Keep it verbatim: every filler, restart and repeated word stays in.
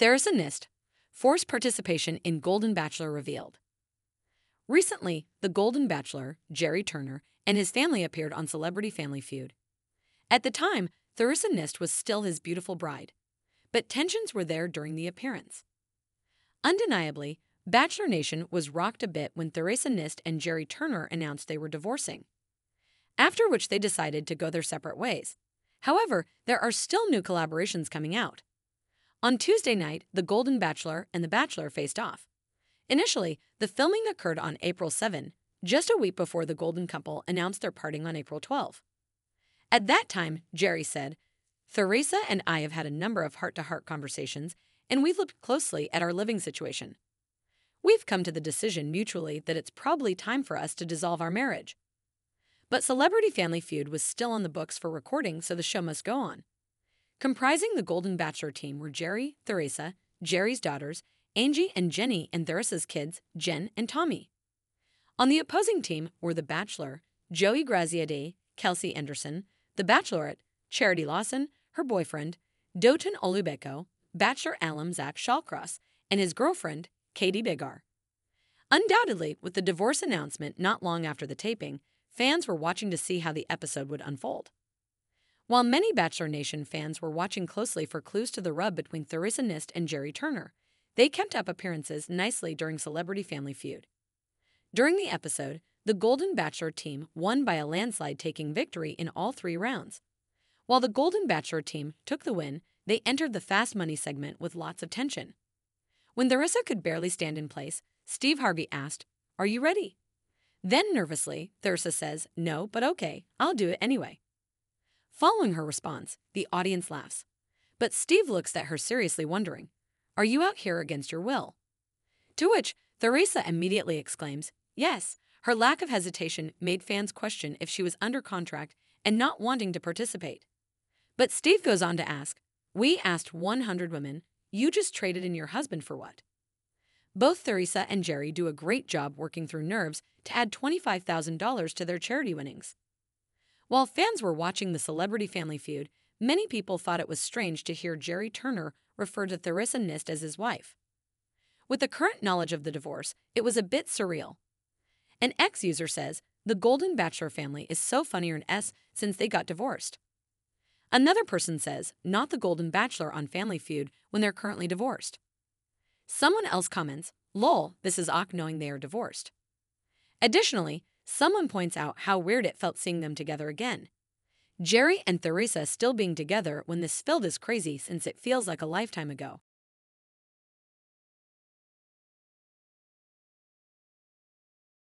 Theresa Nist, forced participation in Golden Bachelor revealed. Recently, the Golden Bachelor, Jerry Turner, and his family appeared on Celebrity Family Feud. At the time, Theresa Nist was still his beautiful bride, but tensions were there during the appearance. Undeniably, Bachelor Nation was rocked a bit when Theresa Nist and Jerry Turner announced they were divorcing, after which they decided to go their separate ways. However, there are still new collaborations coming out. On Tuesday night, the Golden Bachelor and the Bachelor faced off. Initially, the filming occurred on April seventh, just a week before the Golden couple announced their parting on April twelfth. At that time, Jerry said, "Theresa and I have had a number of heart-to-heart conversations, and we've looked closely at our living situation. We've come to the decision mutually that it's probably time for us to dissolve our marriage." But Celebrity Family Feud was still on the books for recording, so the show must go on. Comprising the Golden Bachelor team were Jerry, Theresa, Jerry's daughters, Angie and Jenny, and Theresa's kids, Jen and Tommy. On the opposing team were The Bachelor, Joey Graziade, Kelsey Anderson, The Bachelorette, Charity Lawson, her boyfriend, Dotun Olubeko, Bachelor alum Zach Shawcross, and his girlfriend, Katie Bigar. Undoubtedly, with the divorce announcement not long after the taping, fans were watching to see how the episode would unfold. While many Bachelor Nation fans were watching closely for clues to the rub between Theresa Nist and Jerry Turner, they kept up appearances nicely during Celebrity Family Feud. During the episode, the Golden Bachelor team won by a landslide, taking victory in all three rounds. While the Golden Bachelor team took the win, they entered the Fast Money segment with lots of tension. When Theresa could barely stand in place, Steve Harvey asked, "Are you ready?" Then nervously, Theresa says, "No, but okay, I'll do it anyway." Following her response, the audience laughs. But Steve looks at her seriously, wondering, "Are you out here against your will?" To which Theresa immediately exclaims, "Yes." Her lack of hesitation made fans question if she was under contract and not wanting to participate. But Steve goes on to ask, "We asked one hundred women, you just traded in your husband for what?" Both Theresa and Jerry do a great job working through nerves to add twenty-five thousand dollars to their charity winnings. While fans were watching the Celebrity Family Feud, many people thought it was strange to hear Jerry Turner refer to Theresa Nist as his wife. With the current knowledge of the divorce, it was a bit surreal. An ex-user says, "The Golden Bachelor family is so funnier in S since they got divorced." Another person says, "Not the Golden Bachelor on Family Feud when they're currently divorced." Someone else comments, "Lol, this is awkward knowing they are divorced." Additionally, someone points out how weird it felt seeing them together again. Jerry and Theresa still being together when this filled is crazy since it feels like a lifetime ago.